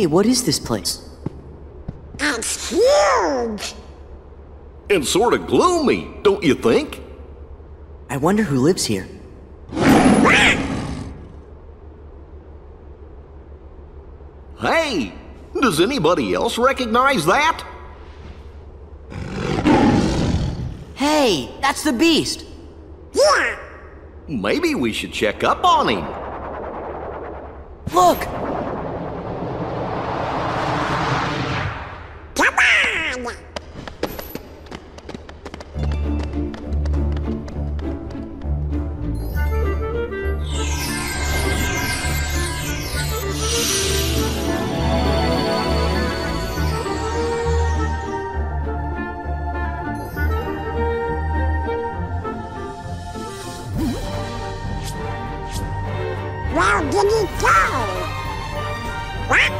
Hey, what is this place? It's huge! And sort of gloomy, don't you think? I wonder who lives here. Hey, does anybody else recognize that? Hey, that's the Beast! Yeah! Maybe we should check up on him. Look! Come on! Where did he go? What?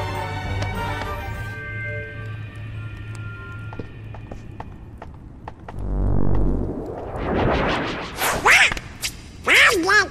What? I'm not.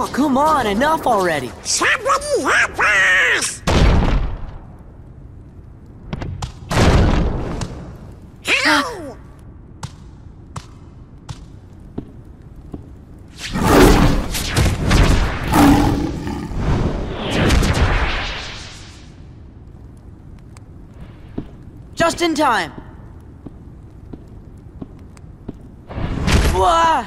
Oh, come on, enough already! Somebody help us! Help! Just in time! Whoa!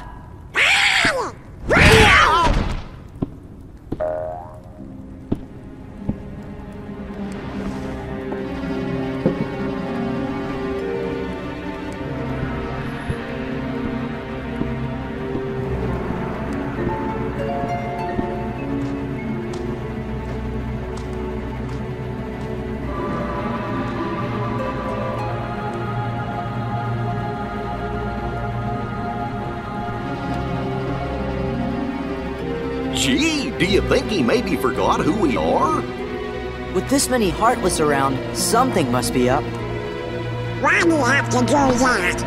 Gee, do you think he maybe forgot who we are? With this many Heartless around, something must be up. Why do we have to do that?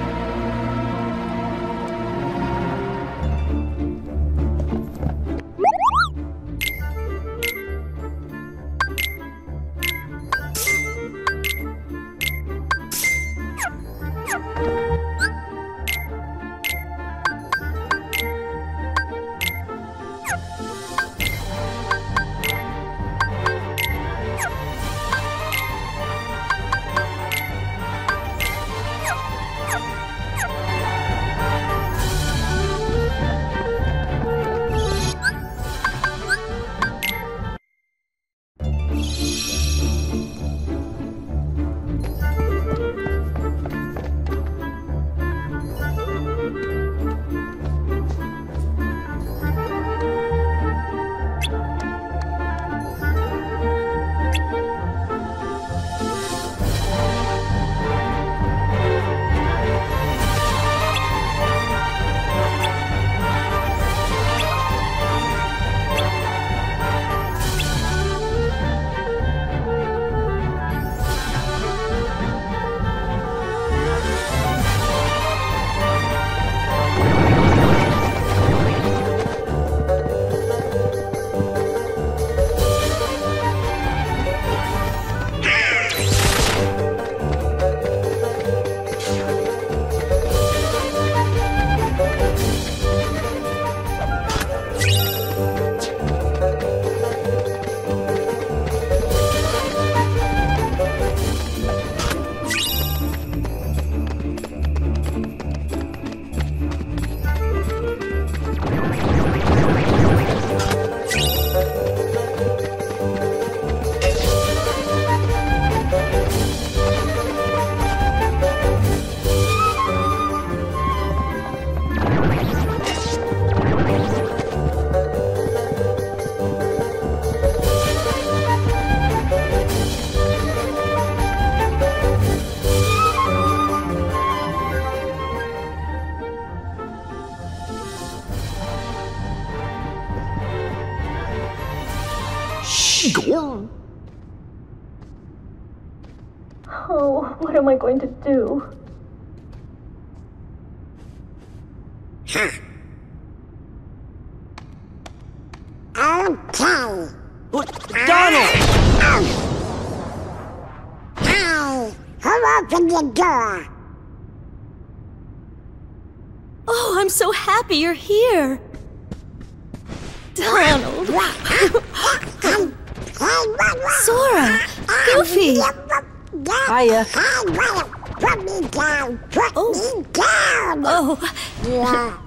Oh, what am I going to do? Okay. What? Donald! Hi! Who opened your door? Oh, I'm so happy you're here! Donald! Sora! Goofy! Hiya! Put me down! Oh! Yeah.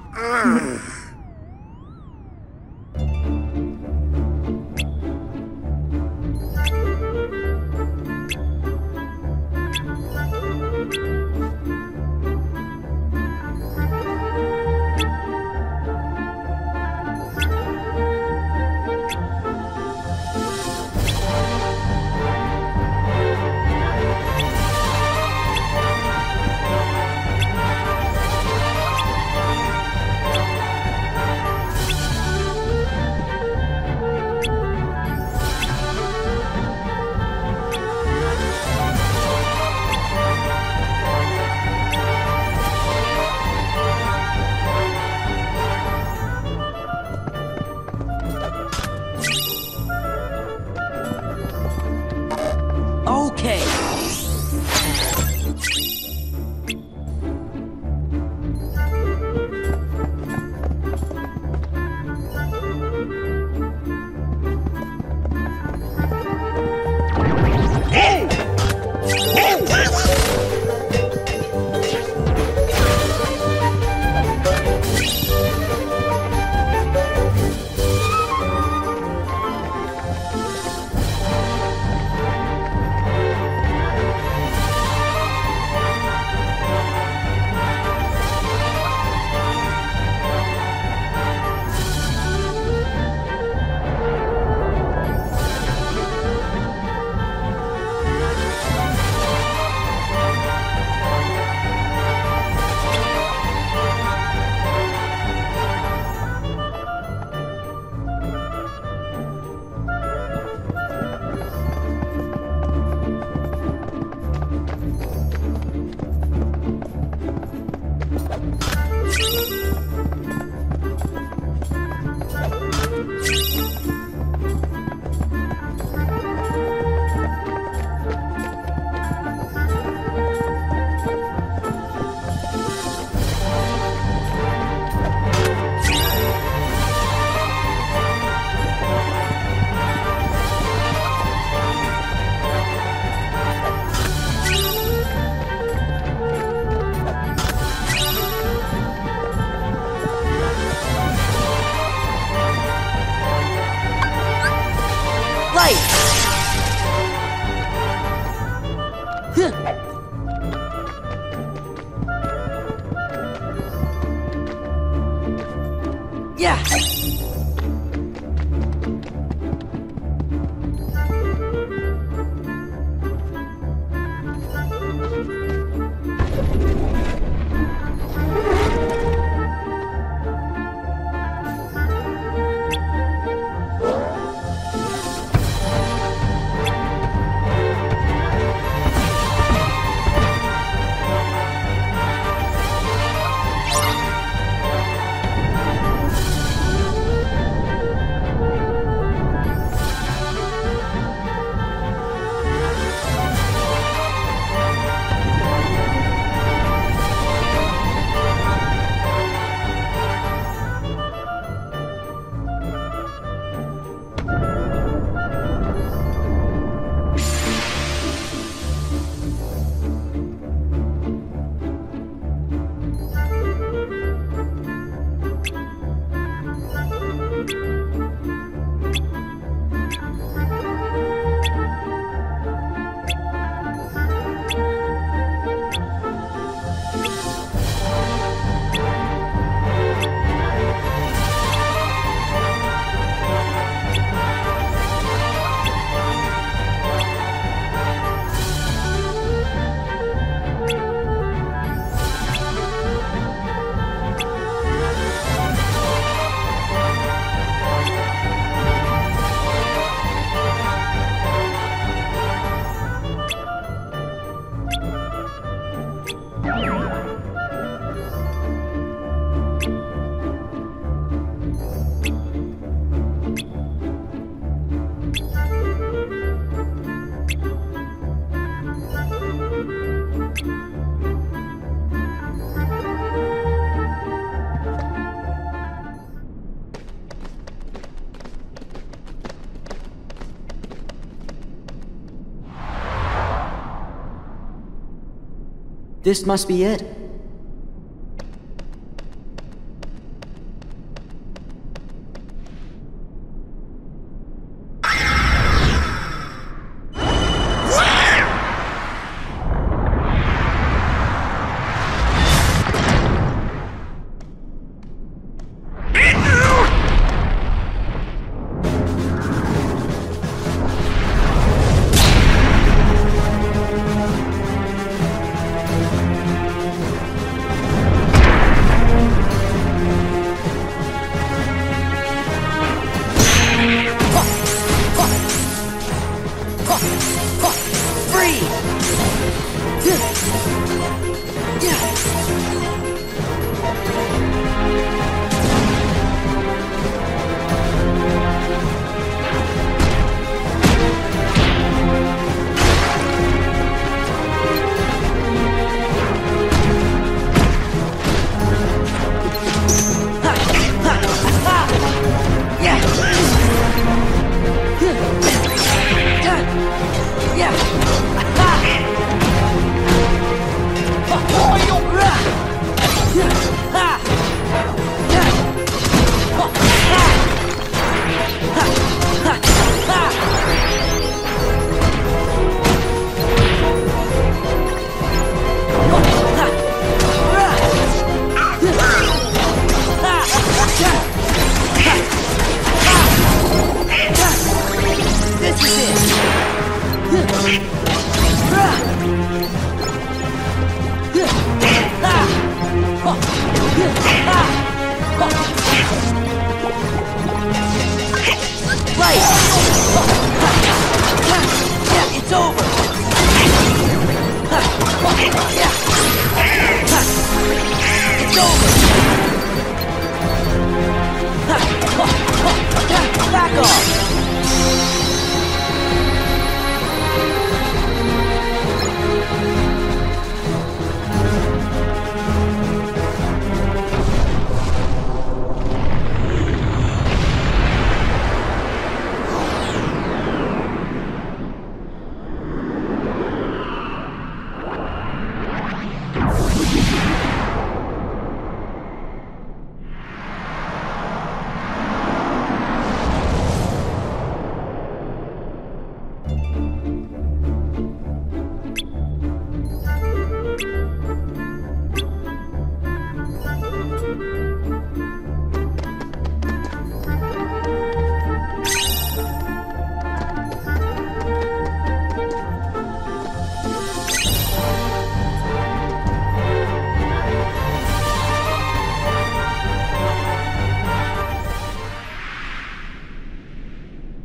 This must be it.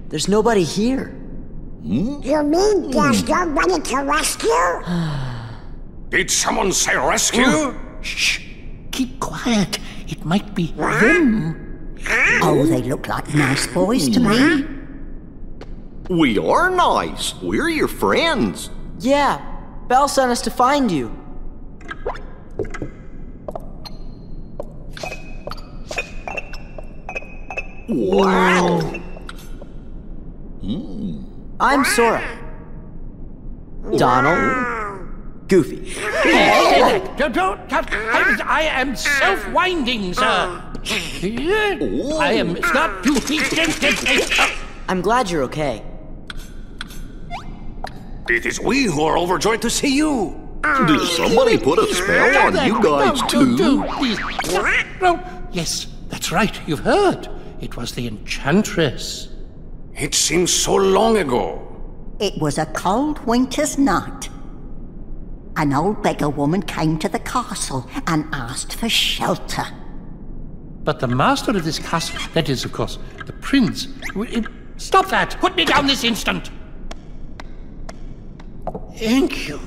There's nobody here. Hmm? You mean there's nobody to rescue? Did someone say rescue? Shh. Keep quiet. It might be them. Oh, they look like nice boys to me. We are nice. We're your friends. Yeah. Belle sent us to find you. Wow. I'm Sora. Donald. Goofy. I am self-winding, sir. I am not too feet. I'm glad you're okay. It is we who are overjoyed to see you. Did somebody put a spell on you guys too? Yes, that's right. You've heard. It was the enchantress. It seems so long ago. It was a cold winter's night. An old beggar woman came to the castle and asked for shelter. But the master of this castle, that is, of course, the prince... Stop that! Put me down this instant! Thank you.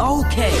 Okay.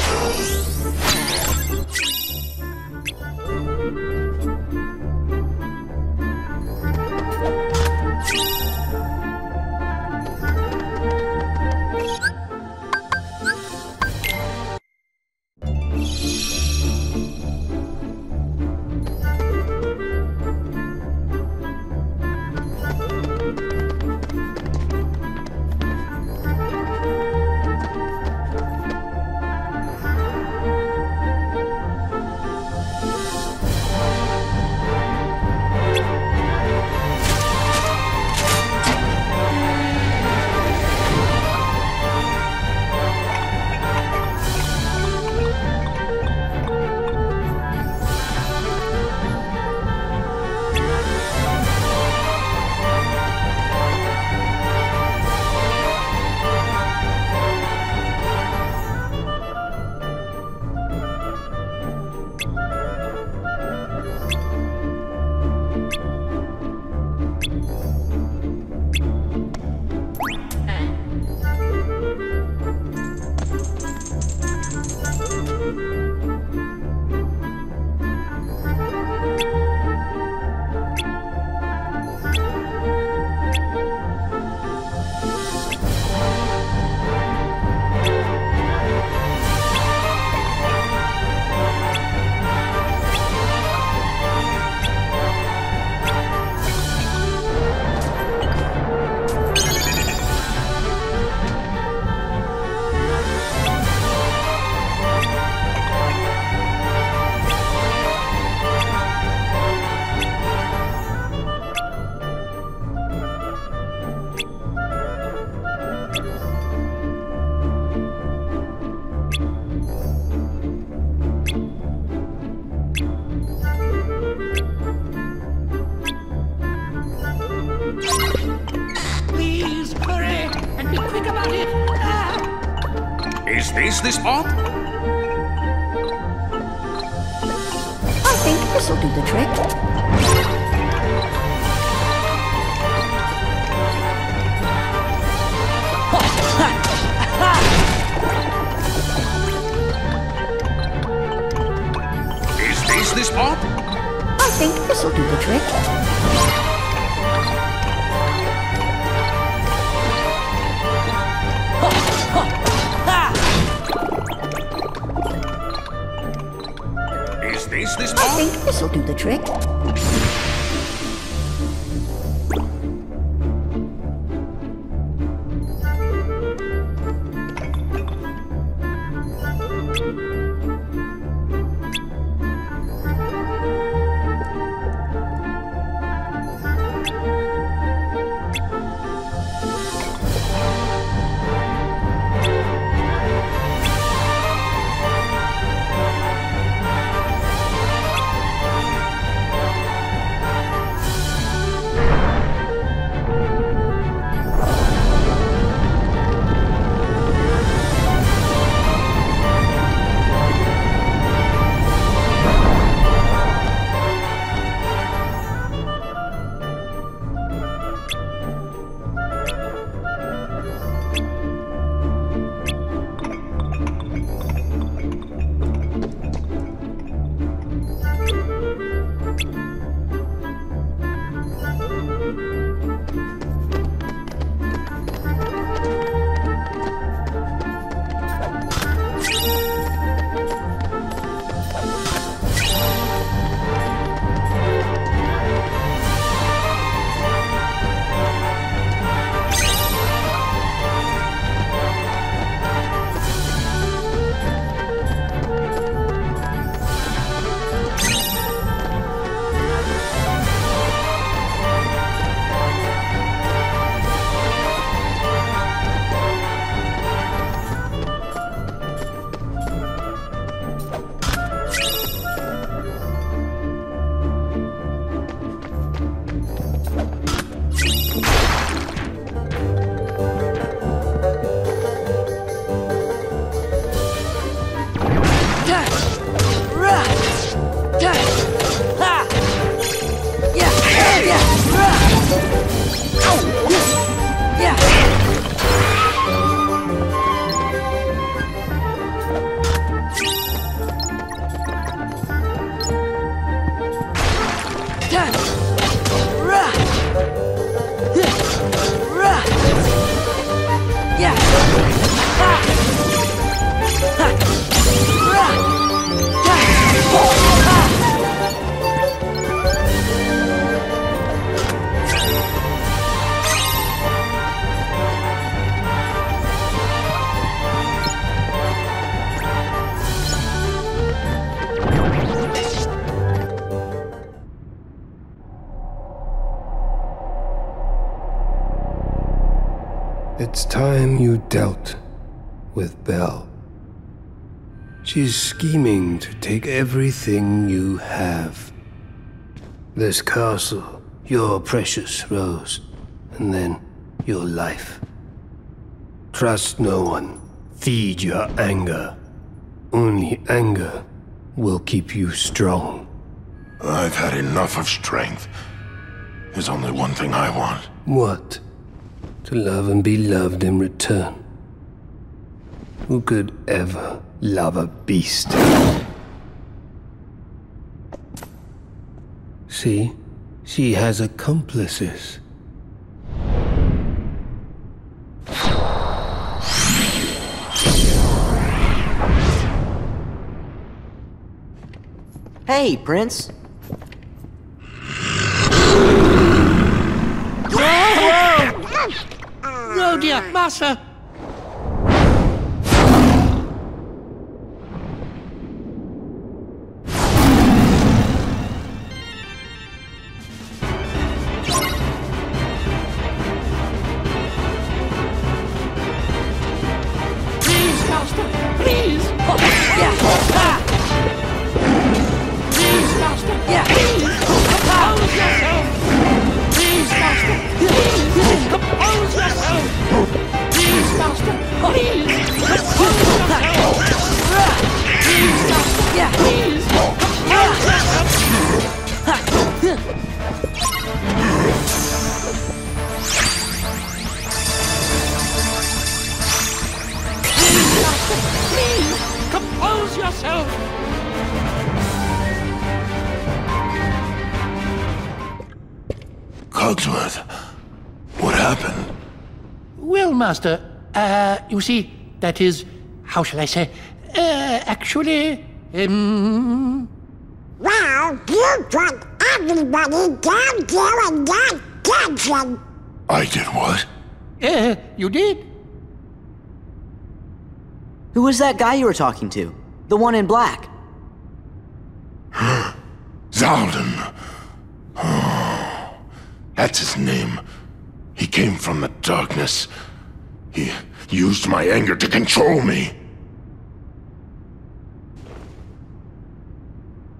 Is this on? I think this will do the trick. Is this on? I think this will do the trick. I think this will do the trick. time you dealt with Belle. She's scheming to take everything you have. This castle, your precious rose, and then your life. Trust no one. Feed your anger. Only anger will keep you strong. I've had enough of strength. There's only one thing I want. What? To love and be loved in return. Who could ever love a beast? See? She has accomplices. Hey, Prince. Oh dear, Master! Please, Master! Please! Oh, yeah. Please, Master! Yeah. Please! Compose yourself! Please, Master! Please! Compose yourself! Master, please! Please, Master, yeah, please! Please, Master, please! Compose yourself! Cogsworth, what happened? Well, Master, you see, that is, how shall I say, actually, Well, you brought everybody down there and got attention. I did what? You did. Who was that guy you were talking to? The one in black? Zaldan. Oh, that's his name. He came from the darkness. He used my anger to control me.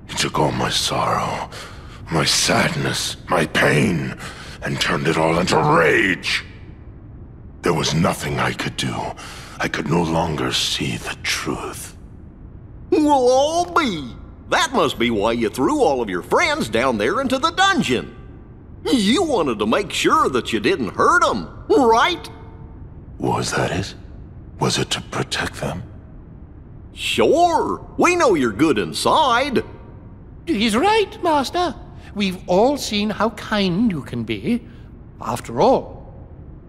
He took all my sorrow, my sadness, my pain, and turned it all into rage. There was nothing I could do. I could no longer see the truth. We'll all be. That must be why you threw all of your friends down there into the dungeon. You wanted to make sure that you didn't hurt them, right? Was that it? Was it to protect them? Sure! We know you're good inside! He's right, Master. We've all seen how kind you can be. After all,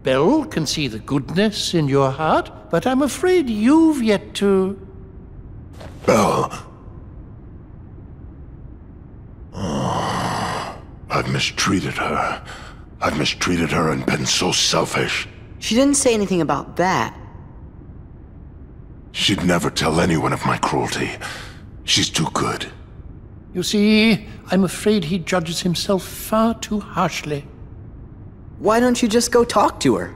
Belle can see the goodness in your heart, but I'm afraid you've yet to... Belle... Oh, I've mistreated her. I've mistreated her and been so selfish. She didn't say anything about that. She'd never tell anyone of my cruelty. She's too good. You see, I'm afraid he judges himself far too harshly. Why don't you just go talk to her?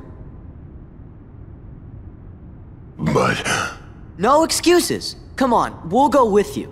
But... No excuses. Come on, we'll go with you.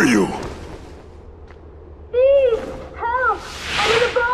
are you? Steve, help! I'm in the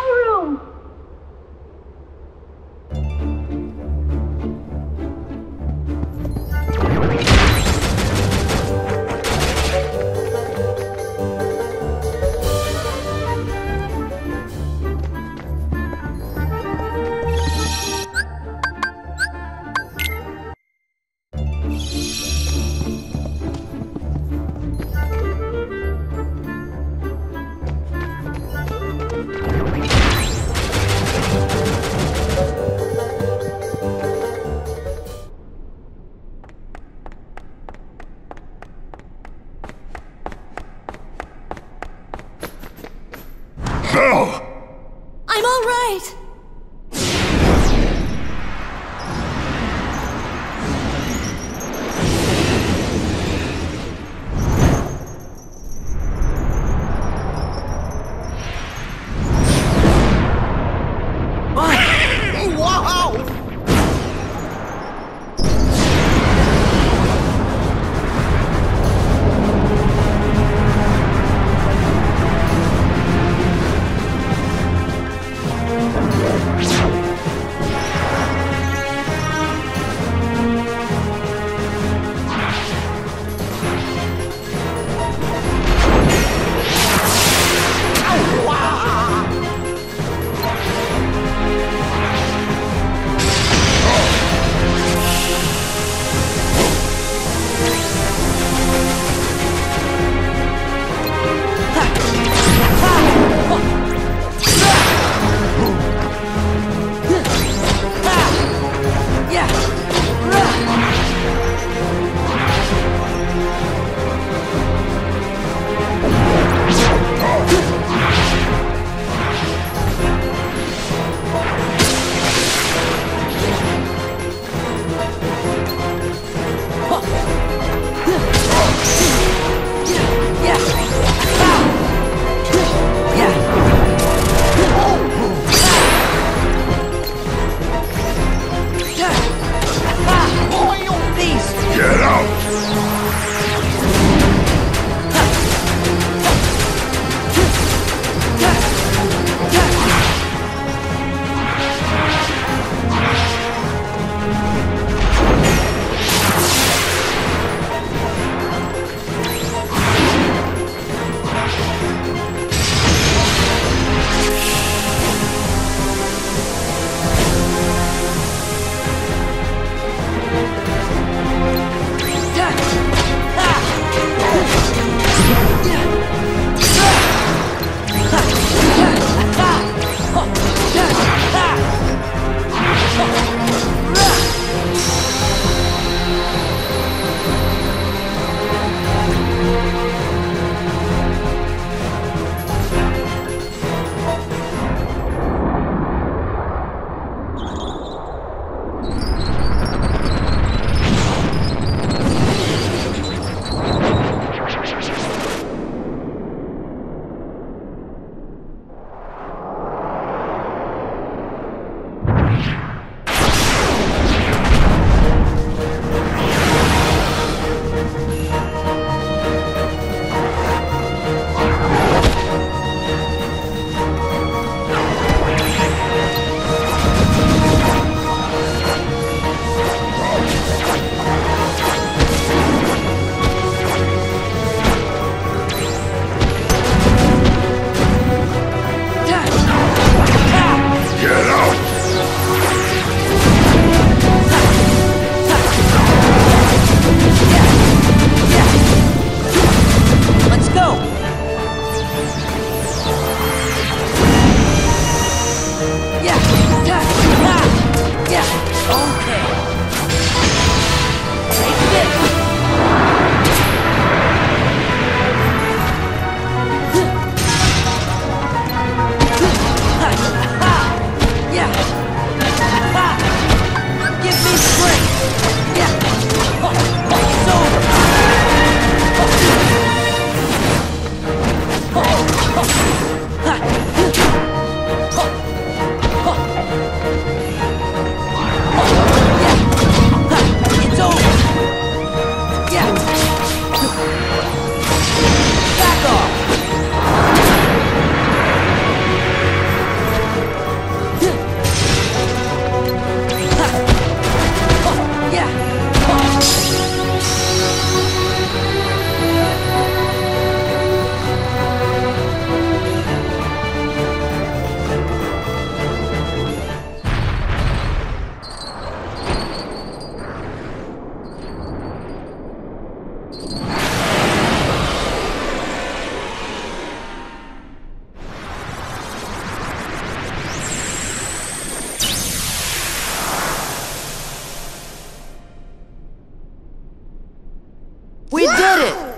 We did it!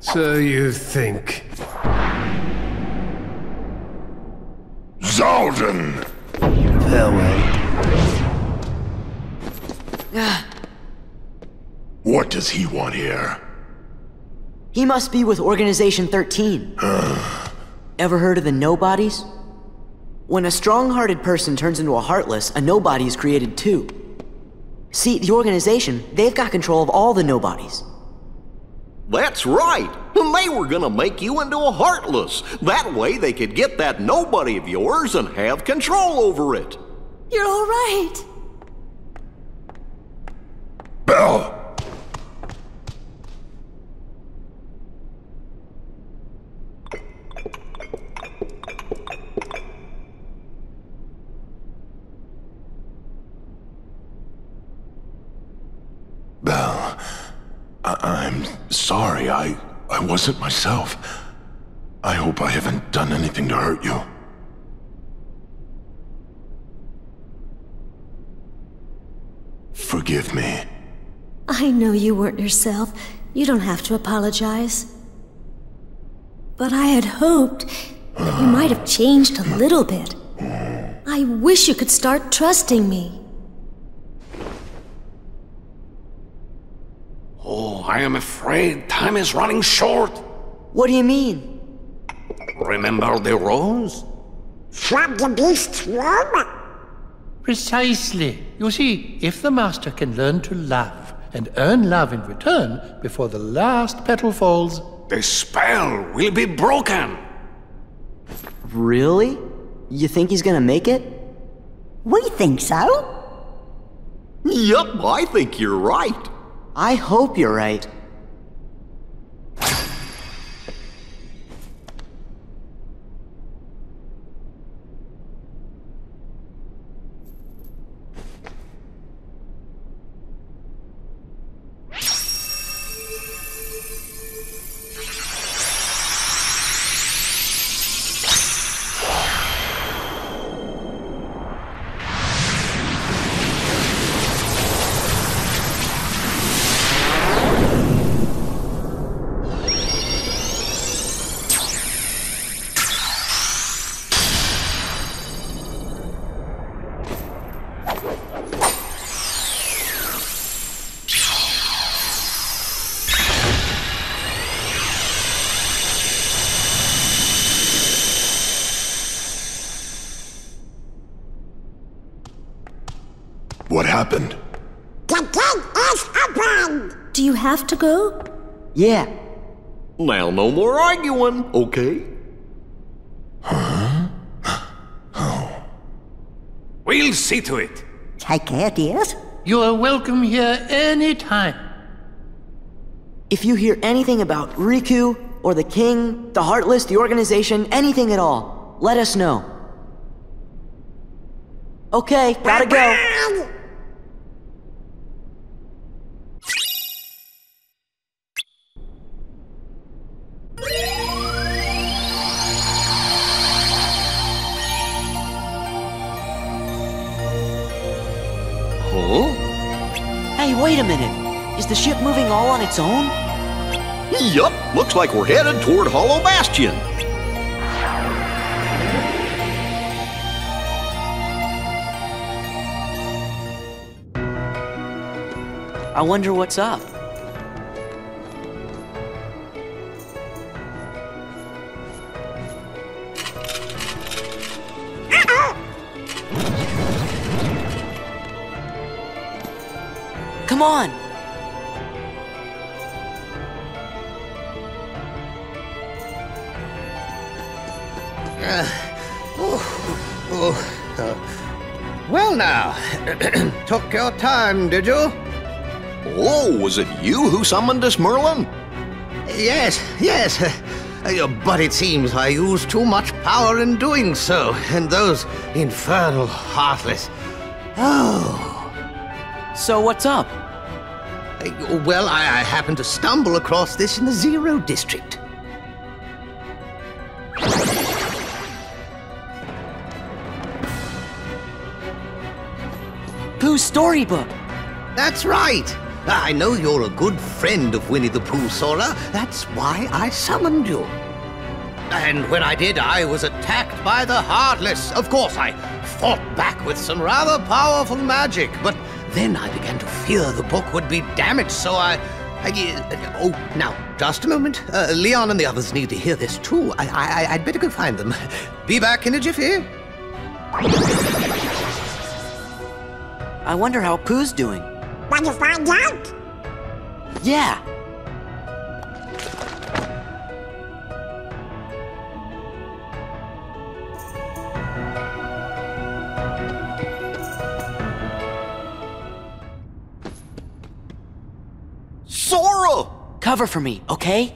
So you think. Zaldan! Farewell. What does he want here? He must be with Organization 13. Ever heard of the Nobodies? When a strong-hearted person turns into a Heartless, a Nobody is created too. See, the Organization, they've got control of all the Nobodies. That's right! And they were gonna make you into a Heartless. That way they could get that Nobody of yours and have control over it. You're all right. Belle! Belle, I'm sorry, I wasn't myself. I hope I haven't done anything to hurt you. Forgive me. I know you weren't yourself. You don't have to apologize. But I had hoped that you might have changed a little bit. I wish you could start trusting me. Oh, I am afraid time is running short. What do you mean? Remember the rose? From the beast's womb? Precisely. You see, if the master can learn to love and earn love in return before the last petal falls, the spell will be broken. Really? You think he's gonna make it? We think so. Yup, I think you're right. I hope you're right. What happened? The gate is open! Do you have to go? Yeah. Now no more arguing, okay? Huh? Oh. We'll see to it. Take care, dears. You are welcome here any time. If you hear anything about Riku, or the King, the Heartless, the Organization, anything at all, let us know. Okay, gotta go. Wait a minute, is the ship moving all on its own? Yup, looks like we're headed toward Hollow Bastion. I wonder what's up. Come on! Well now, took your time, did you? Oh, was it you who summoned us, Merlin? Yes. But it seems I used too much power in doing so, and those infernal Heartless. Oh. So what's up? Well, I happened to stumble across this in the Zero District. Pooh's storybook! That's right! I know you're a good friend of Winnie the Pooh, Sora. That's why I summoned you. And when I did, I was attacked by the Heartless. Of course, I fought back with some rather powerful magic. But then I began to fear the book would be damaged, so oh, now, just a moment. Leon and the others need to hear this, too. I'd better go find them. Be back in a jiffy. I wonder how Pooh's doing. Want to find out? Yeah. Sora! Cover for me, okay?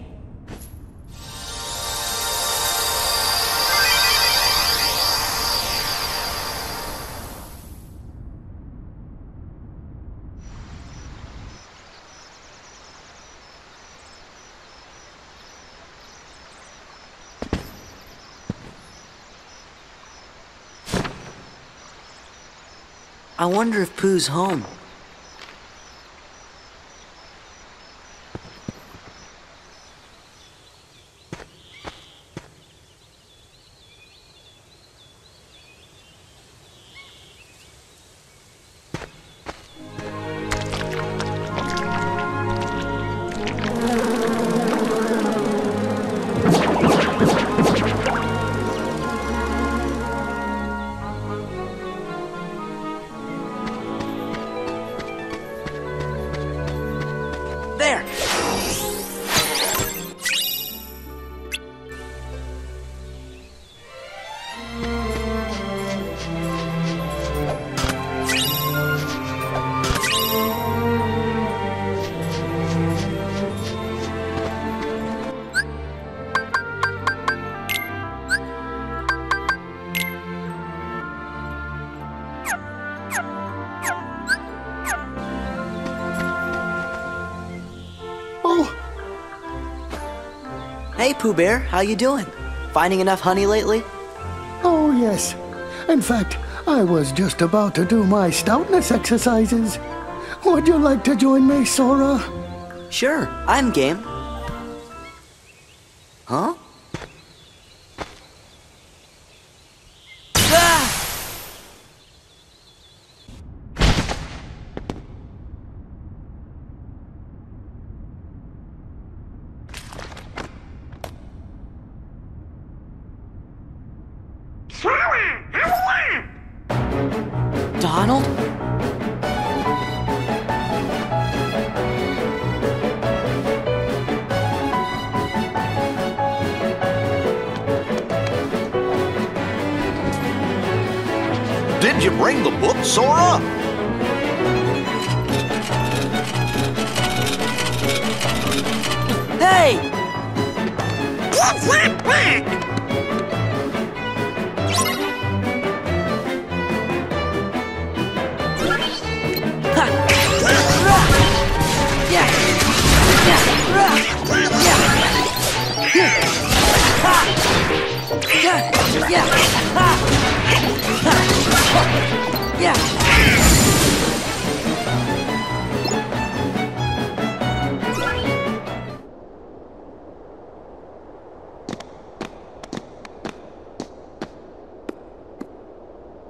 I wonder if Pooh's home. Hey, Pooh Bear, how you doing? Finding enough honey lately? Oh, yes. In fact, I was just about to do my stoutness exercises. Would you like to join me, Sora? Sure, I'm game. Huh? Donald? Did you bring the book, Sora? Hey! Give that back!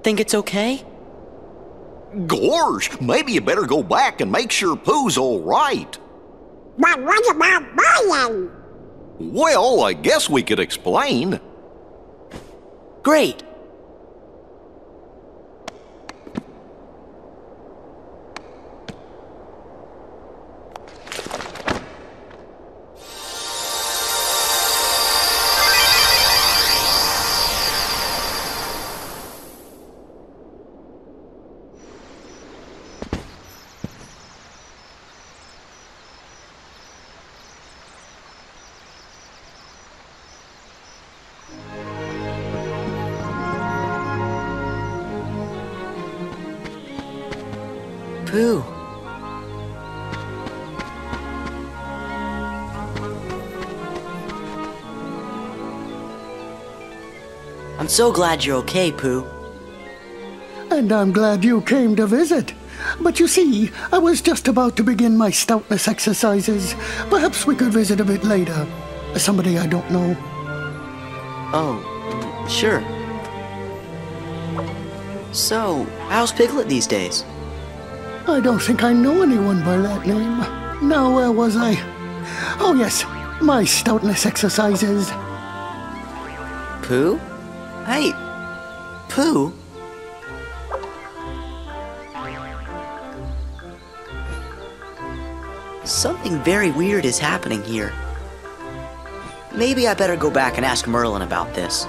Think it's okay? Gorge, maybe you better go back and make sure Pooh's all right. But what about Merlin? Well, I guess we could explain. Great. Pooh. I'm so glad you're okay, Pooh. And I'm glad you came to visit. But you see, I was just about to begin my stoutness exercises. Perhaps we could visit a bit later. Somebody I don't know. Oh, sure. So, how's Piglet these days? I don't think I know anyone by that name. Now, where was I? Oh yes, my stoutness exercises. Pooh? Hey, Pooh? Something very weird is happening here. Maybe I better go back and ask Merlin about this.